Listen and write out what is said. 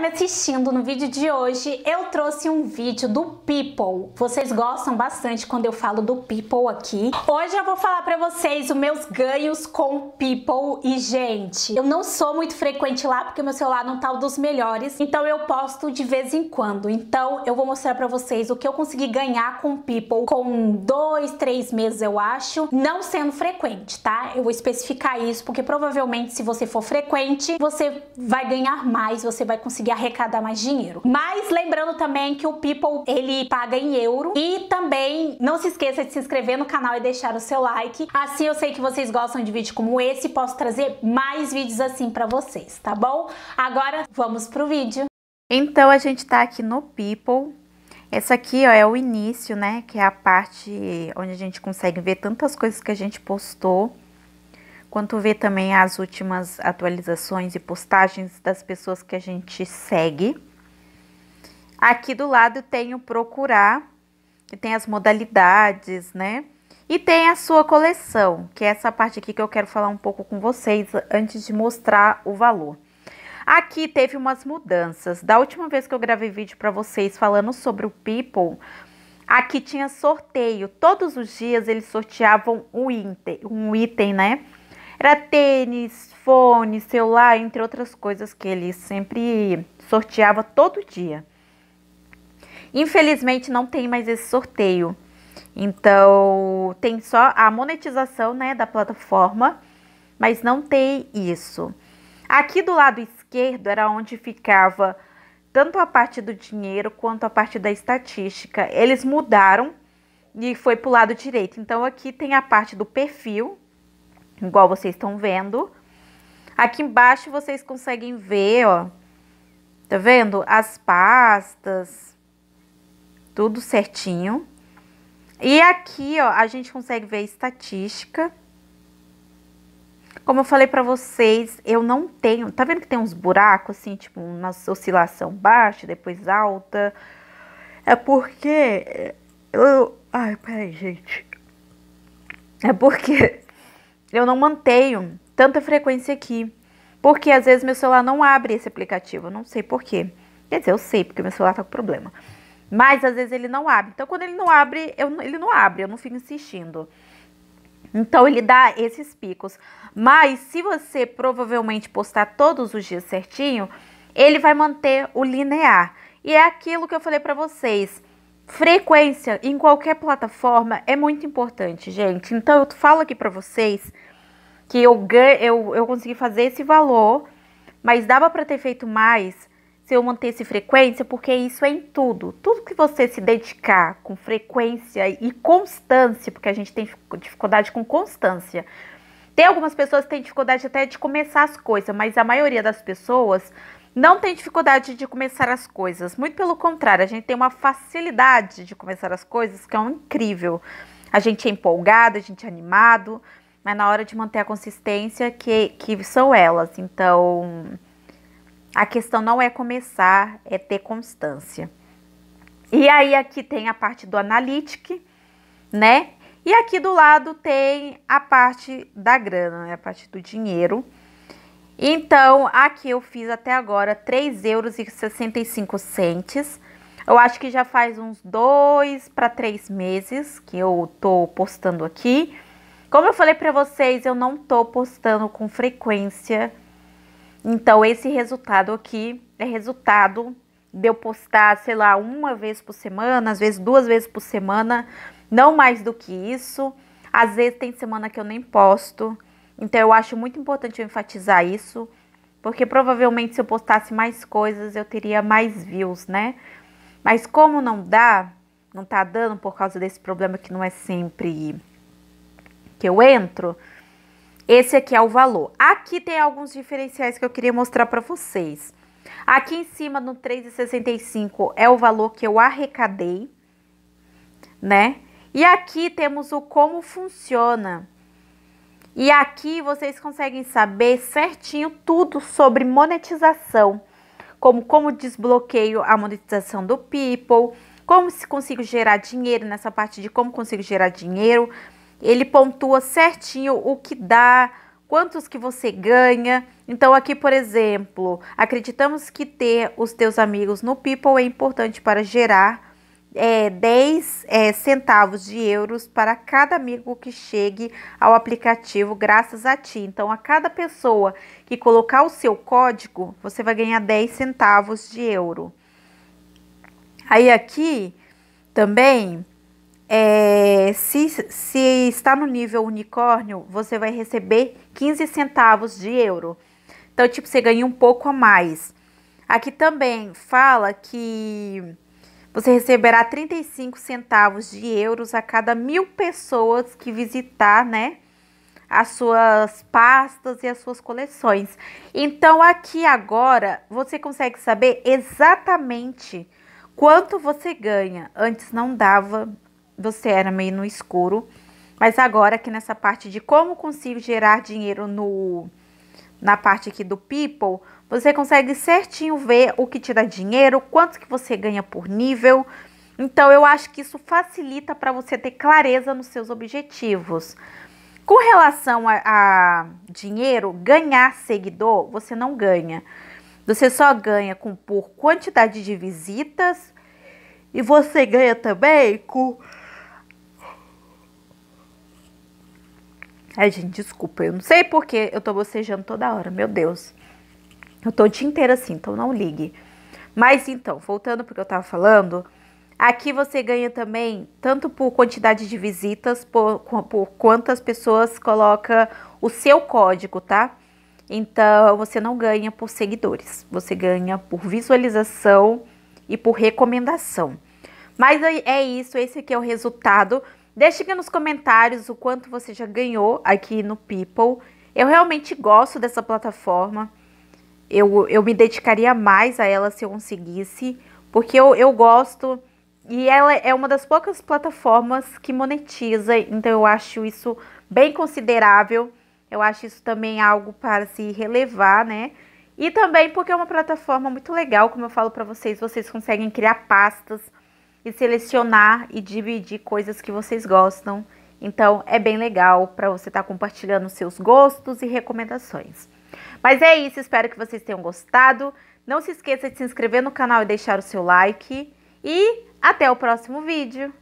me assistindo, no vídeo de hoje eu trouxe um vídeo do People. Vocês gostam bastante quando eu falo do People aqui. Hoje eu vou falar pra vocês os meus ganhos com People. E gente, eu não sou muito frequente lá porque meu celular não tá um dos melhores, então eu posto de vez em quando. Então eu vou mostrar pra vocês o que eu consegui ganhar com People com 2, 3 meses, eu acho, não sendo frequente, tá? Eu vou especificar isso porque provavelmente se você for frequente, você vai ganhar mais, você vai conseguir arrecadar mais dinheiro. Mas lembrando também que o People, ele paga em euro. E também não se esqueça de se inscrever no canal e deixar o seu like. Assim eu sei que vocês gostam de vídeo como esse e posso trazer mais vídeos assim pra vocês, tá bom? Agora vamos pro vídeo. Então a gente tá aqui no People. Essa aqui, ó, é o início, né? Que é a parte onde a gente consegue ver tantas coisas que a gente postou, quanto ver também as últimas atualizações e postagens das pessoas que a gente segue. Aqui do lado tem o procurar, que tem as modalidades, né? E tem a sua coleção, que é essa parte aqui que eu quero falar um pouco com vocês antes de mostrar o valor. Aqui teve umas mudanças. Da última vez que eu gravei vídeo para vocês falando sobre o People, aqui tinha sorteio. Todos os dias eles sorteavam um item, né? Era tênis, fone, celular, entre outras coisas que ele sempre sorteava todo dia. Infelizmente não tem mais esse sorteio. Então tem só a monetização, né, da plataforma, mas não tem isso. Aqui do lado esquerdo era onde ficava tanto a parte do dinheiro quanto a parte da estatística. Eles mudaram e foi para o lado direito. Então aqui tem a parte do perfil, igual vocês estão vendo. Aqui embaixo vocês conseguem ver, ó, tá vendo? As pastas, tudo certinho. E aqui, ó, a gente consegue ver a estatística. Como eu falei pra vocês, eu não tenho... Tá vendo que tem uns buracos, assim, tipo, uma oscilação baixa, depois alta? É porque... Ai, peraí, gente. É porque... eu não mantenho tanta frequência aqui, porque às vezes meu celular não abre esse aplicativo, eu não sei por quê. Quer dizer, eu sei, porque meu celular tá com problema. Mas às vezes ele não abre. Então quando ele não abre, eu não fico insistindo. Então ele dá esses picos. Mas se você provavelmente postar todos os dias certinho, ele vai manter o linear. E é aquilo que eu falei pra vocês. Frequência em qualquer plataforma é muito importante, gente. Então eu falo aqui pra vocês que eu consegui fazer esse valor, mas dava pra ter feito mais se eu mantesse frequência, porque isso é em tudo. Tudo que você se dedicar com frequência e constância, porque a gente tem dificuldade com constância. Tem algumas pessoas que têm dificuldade até de começar as coisas, mas a maioria das pessoas não tem dificuldade de começar as coisas. Muito pelo contrário, a gente tem uma facilidade de começar as coisas que é um incrível. A gente é empolgado, a gente é animado, mas na hora de manter a consistência que são elas. Então, a questão não é começar, é ter constância. E aí aqui tem a parte do analytics, né? E aqui do lado tem a parte da grana, né? A parte do dinheiro. Então, aqui eu fiz até agora 3,65 €. Eu acho que já faz uns 2 para 3 meses que eu tô postando aqui. Como eu falei pra vocês, eu não tô postando com frequência. Então, esse resultado aqui é resultado de eu postar, sei lá, uma vez por semana, às vezes 2 vezes por semana, não mais do que isso. Às vezes tem semana que eu nem posto. Então, eu acho muito importante eu enfatizar isso, porque provavelmente se eu postasse mais coisas, eu teria mais views, né? Mas como não tá dando por causa desse problema que não é sempre que eu entro, esse aqui é o valor. Aqui tem alguns diferenciais que eu queria mostrar pra vocês. Aqui em cima, no 3,65, é o valor que eu arrecadei, né? E aqui temos o como funciona. E aqui vocês conseguem saber certinho tudo sobre monetização, como desbloqueio a monetização do People, como se consigo gerar dinheiro, nessa parte de como consigo gerar dinheiro. Ele pontua certinho o que dá, quantos que você ganha. Então aqui, por exemplo, acreditamos que ter os teus amigos no People é importante para gerar 10 centavos de euros para cada amigo que chegue ao aplicativo graças a ti. Então a cada pessoa que colocar o seu código, você vai ganhar 10 centavos de euro. Aí aqui também, se está no nível unicórnio, você vai receber 15 centavos de euro. Então, tipo, você ganha um pouco a mais. Aqui também fala que você receberá 35 centavos de euros a cada 1000 pessoas que visitar, né, as suas pastas e as suas coleções. Então, aqui agora, você consegue saber exatamente quanto você ganha. Antes não dava, você era meio no escuro, mas agora aqui nessa parte de como consigo gerar dinheiro na parte aqui do People, você consegue certinho ver o que te dá dinheiro, quanto que você ganha por nível. Então eu acho que isso facilita para você ter clareza nos seus objetivos. Com relação a dinheiro, ganhar seguidor, você não ganha. Você só ganha por quantidade de visitas e você ganha também com... Ai, gente, desculpa, eu não sei porque eu tô bocejando toda hora, meu Deus. Eu tô o dia inteiro assim, então não ligue. Mas então, voltando pro que eu tava falando, aqui você ganha também tanto por quantidade de visitas, por quantas pessoas coloca o seu código, tá? Então, você não ganha por seguidores, você ganha por visualização e por recomendação. Mas é isso, esse aqui é o resultado. Deixe aqui nos comentários o quanto você já ganhou aqui no People. Eu realmente gosto dessa plataforma, eu me dedicaria mais a ela se eu conseguisse, porque eu gosto e ela é uma das poucas plataformas que monetiza, então eu acho isso bem considerável. Eu acho isso também algo para se relevar, né? E também porque é uma plataforma muito legal, como eu falo para vocês, vocês conseguem criar pastas e selecionar e dividir coisas que vocês gostam. Então, é bem legal para você estar compartilhando seus gostos e recomendações. Mas é isso, espero que vocês tenham gostado. Não se esqueça de se inscrever no canal e deixar o seu like. E até o próximo vídeo!